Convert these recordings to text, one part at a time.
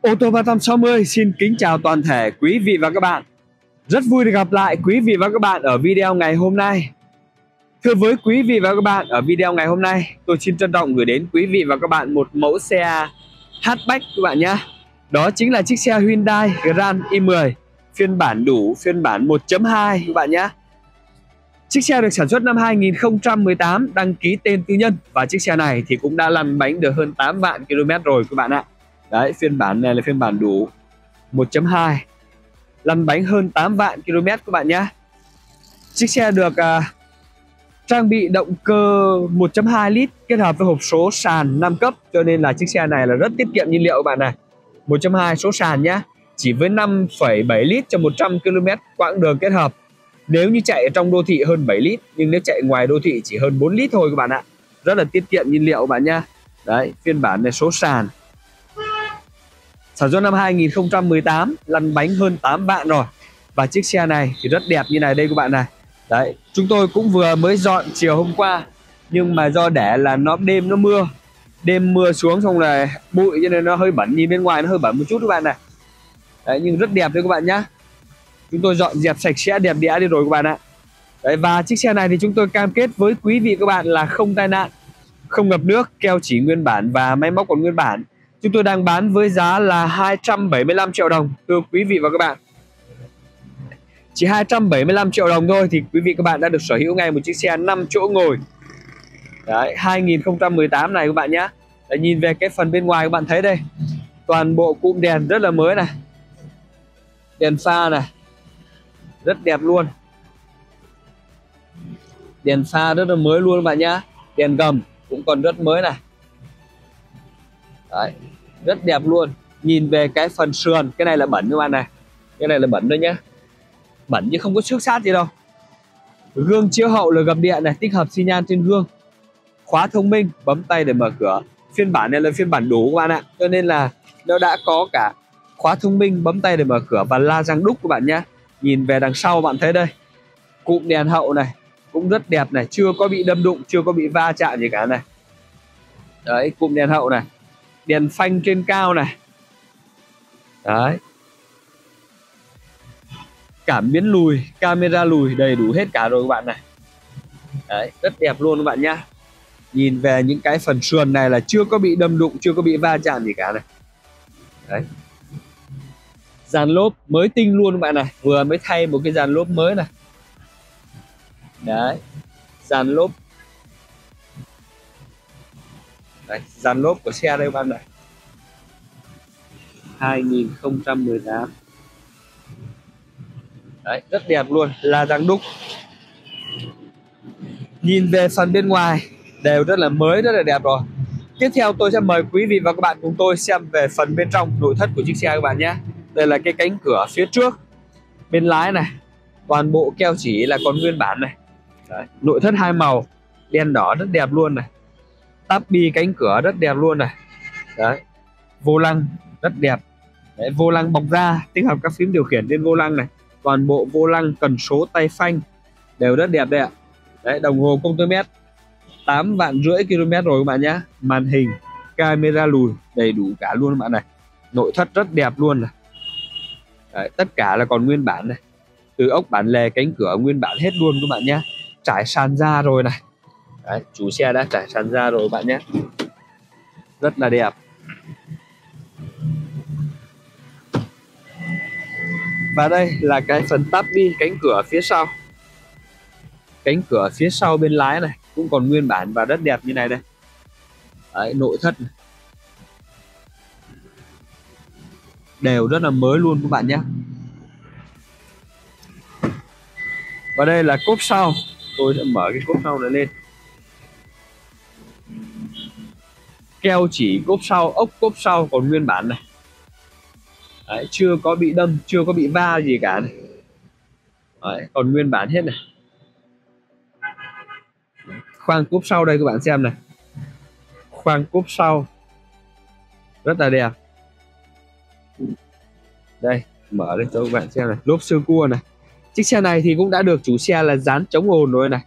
Ô tô 360 xin kính chào toàn thể quý vị và các bạn. Rất vui được gặp lại quý vị và các bạn ở video ngày hôm nay. Thưa với quý vị và các bạn, ở video ngày hôm nay tôi xin trân trọng gửi đến quý vị và các bạn một mẫu xe hatchback các bạn nhé. Đó chính là chiếc xe Hyundai Grand i10 phiên bản đủ, phiên bản 1.2 các bạn nhé. Chiếc xe được sản xuất năm 2018, đăng ký tên tư nhân và chiếc xe này thì cũng đã lăn bánh được hơn 8 vạn km rồi các bạn ạ. Đấy, phiên bản này là phiên bản đủ 1.2, lăn bánh hơn 8 vạn km các bạn nhé. Chiếc xe được trang bị động cơ 1.2 lít kết hợp với hộp số sàn 5 cấp, cho nên là chiếc xe này là rất tiết kiệm nhiên liệu các bạn này. 1.2 số sàn nhé, chỉ với 5,7 lít cho 100 km quãng đường kết hợp. Nếu như chạy trong đô thị hơn 7 lít, nhưng nếu chạy ngoài đô thị chỉ hơn 4 lít thôi các bạn ạ. Rất là tiết kiệm nhiên liệu các bạn nhé. Đấy, phiên bản này số sàn. Sản xuất năm 2018, lăn bánh hơn 8 vạn rồi. Và chiếc xe này thì rất đẹp như này đây các bạn này. Đấy, chúng tôi cũng vừa mới dọn chiều hôm qua, nhưng mà do để là nó đêm nó mưa, đêm mưa xuống xong là bụi cho nên nó hơi bẩn, nhìn bên ngoài nó hơi bẩn một chút các bạn này. Đấy, nhưng rất đẹp đấy các bạn nhá. Chúng tôi dọn dẹp sạch sẽ đẹp đẽ đi rồi các bạn ạ. Đấy, và chiếc xe này thì chúng tôi cam kết với quý vị các bạn là không tai nạn, không ngập nước, keo chỉ nguyên bản và máy móc còn nguyên bản. Chúng tôi đang bán với giá là 275 triệu đồng thưa quý vị và các bạn. Chỉ 275 triệu đồng thôi thì quý vị các bạn đã được sở hữu ngay một chiếc xe 5 chỗ ngồi. Đấy, 2018 này các bạn nhé. Đấy, nhìn về cái phần bên ngoài các bạn thấy đây, toàn bộ cụm đèn rất là mới này, đèn pha này, rất đẹp luôn. Đèn pha rất là mới luôn các bạn nhá. Đèn gầm cũng còn rất mới này. Đấy, rất đẹp luôn. Nhìn về cái phần sườn, cái này là bẩn các bạn này. Cái này là bẩn đấy nhá. Bẩn chứ không có xước sát gì đâu. Gương chiếu hậu là gập điện này, tích hợp xi nhan trên gương. Khóa thông minh, bấm tay để mở cửa. Phiên bản này là phiên bản đủ các bạn ạ. Cho nên là nó đã có cả khóa thông minh, bấm tay để mở cửa và la răng đúc các bạn nhá. Nhìn về đằng sau bạn thấy đây, cụm đèn hậu này cũng rất đẹp này, chưa có bị đâm đụng, chưa có bị va chạm gì cả này. Đấy, cụm đèn hậu này, đèn phanh trên cao này. Đấy, cảm biến lùi, camera lùi, đầy đủ hết cả rồi các bạn này. Đấy, rất đẹp luôn các bạn nhá. Nhìn về những cái phần sườn này là chưa có bị đâm đụng, chưa có bị va chạm gì cả này. Đấy, dàn lốp mới tinh luôn các bạn này, vừa mới thay một cái dàn lốp mới này. Đấy, dàn lốp. Đấy, dàn lốp của xe đây các bạn này, 2018. Đấy, rất đẹp luôn, là dàn đúc. Nhìn về phần bên ngoài đều rất là mới, rất là đẹp rồi. Tiếp theo tôi sẽ mời quý vị và các bạn cùng tôi xem về phần bên trong nội thất của chiếc xe các bạn nhé. Đây là cái cánh cửa phía trước, bên lái này, toàn bộ keo chỉ là còn nguyên bản này. Đấy, nội thất hai màu, đen đỏ rất đẹp luôn này. Táp bi cánh cửa rất đẹp luôn này. Đấy, vô lăng rất đẹp. Đấy, vô lăng bọc da, tích hợp các phím điều khiển trên vô lăng này. Toàn bộ vô lăng, cần số, tay phanh đều rất đẹp đây ạ. Đấy, đồng hồ công tơ mét, 8,5 vạn km rồi các bạn nhé. Màn hình, camera lùi, đầy đủ cả luôn các bạn này. Nội thất rất đẹp luôn này. Đấy, tất cả là còn nguyên bản này, từ ốc bản lề, cánh cửa nguyên bản hết luôn các bạn nhé. Trải sàn da rồi này. Đấy, chủ xe đã trải sàn da rồi các bạn nhé, rất là đẹp. Và đây là cái phần táp bi cánh cửa phía sau. Cánh cửa phía sau bên lái này cũng còn nguyên bản và rất đẹp như này đây. Đấy, nội thất này đều rất là mới luôn các bạn nhé. Và đây là cốp sau, tôi sẽ mở cái cốp sau này lên. Keo chỉ cốp sau, ốc cốp sau còn nguyên bản này. Đấy, chưa có bị đâm, chưa có bị va gì cả này. Đấy, còn nguyên bản hết này. Khoang cốp sau đây các bạn xem này, khoang cốp sau rất là đẹp. Đây, mở lên cho các bạn xem này, lốp sơ cua này. Chiếc xe này thì cũng đã được chủ xe là dán chống ồn rồi này.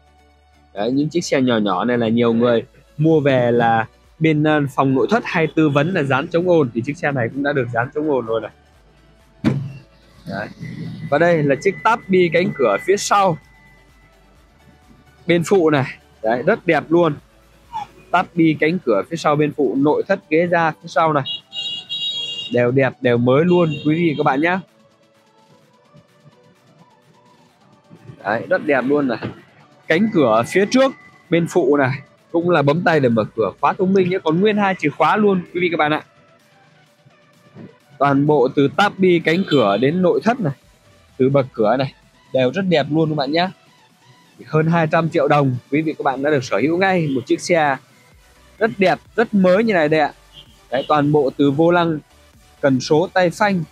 Đấy, những chiếc xe nhỏ nhỏ này là nhiều người mua về là Bên phòng nội thất hay tư vấn là dán chống ồn thì chiếc xe này cũng đã được dán chống ồn rồi này. Đấy. Và đây là chiếc táp bi cánh cửa phía sau bên phụ này. Đấy, rất đẹp luôn. Táp bi cánh cửa phía sau bên phụ, nội thất ghế da phía sau này đều đẹp, đều mới luôn quý vị các bạn nhé. Đấy, rất đẹp luôn này. Cánh cửa phía trước bên phụ này cũng là bấm tay để mở cửa, khóa thông minh nhé, còn nguyên hai chìa khóa luôn quý vị các bạn ạ. Toàn bộ từ táp bi cánh cửa đến nội thất này, từ bậc cửa này đều rất đẹp luôn các bạn nhé. Hơn 200 triệu đồng quý vị các bạn đã được sở hữu ngay một chiếc xe rất đẹp, rất mới như này đây ạ. Đấy, toàn bộ từ vô lăng, cần số, tay phanh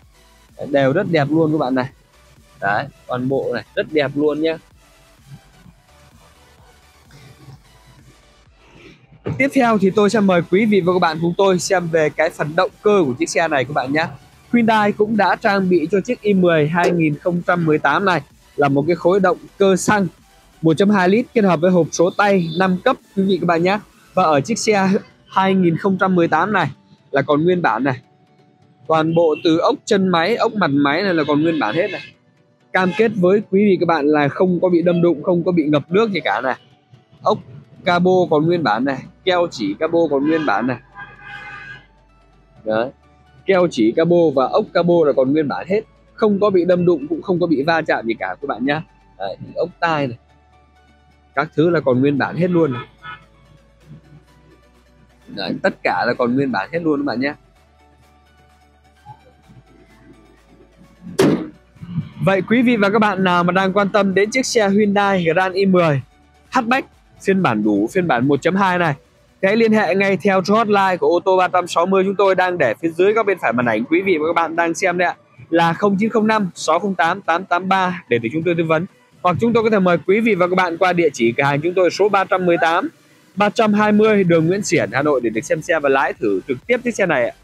đều rất đẹp luôn các bạn này. Đấy, toàn bộ này rất đẹp luôn nhé. Tiếp theo thì tôi sẽ mời quý vị và các bạn cùng tôi xem về cái phần động cơ của chiếc xe này các bạn nhé. Hyundai cũng đã trang bị cho chiếc i10 2018 này là một cái khối động cơ xăng 1.2 lít kết hợp với hộp số tay 5 cấp quý vị các bạn nhé. Và ở chiếc xe 2018 này là còn nguyên bản này. Toàn bộ từ ốc chân máy, ốc mặt máy này là còn nguyên bản hết này. Cam kết với quý vị các bạn là không có bị đâm đụng, không có bị ngập nước gì cả này. Ốc cabo còn nguyên bản này, keo chỉ cabo còn nguyên bản này. Đấy. Keo chỉ cabo và ốc cabo là còn nguyên bản hết, không có bị đâm đụng cũng không có bị va chạm gì cả các bạn nhé. Đấy, ốc tai này, các thứ là còn nguyên bản hết luôn này. Đấy, tất cả là còn nguyên bản hết luôn các bạn nhé. Vậy quý vị và các bạn nào mà đang quan tâm đến chiếc xe Hyundai Grand i10 hatchback phiên bản đủ, phiên bản 1.2 này thì hãy liên hệ ngay theo hotline của ô tô 360 chúng tôi đang để phía dưới các bên phải màn ảnh quý vị và các bạn đang xem đây ạ, là 0905 608 883 để chúng tôi tư vấn. Hoặc chúng tôi có thể mời quý vị và các bạn qua địa chỉ cửa hàng chúng tôi số 318 320 đường Nguyễn Xiển, Hà Nội để được xem xe và lái thử trực tiếp chiếc xe này ạ.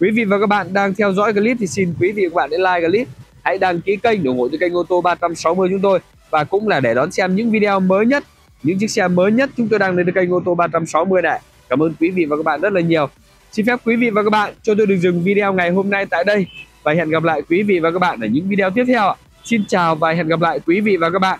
Quý vị và các bạn đang theo dõi clip thì xin quý vị và các bạn hãy like clip, hãy đăng ký kênh để ủng hộ cho kênh ô tô 360 chúng tôi, và cũng là để đón xem những video mới nhất, những chiếc xe mới nhất chúng tôi đang lên kênh ô tô 360 này. Cảm ơn quý vị và các bạn rất là nhiều. Xin phép quý vị và các bạn cho tôi được dừng video ngày hôm nay tại đây và hẹn gặp lại quý vị và các bạn ở những video tiếp theo. Xin chào và hẹn gặp lại quý vị và các bạn.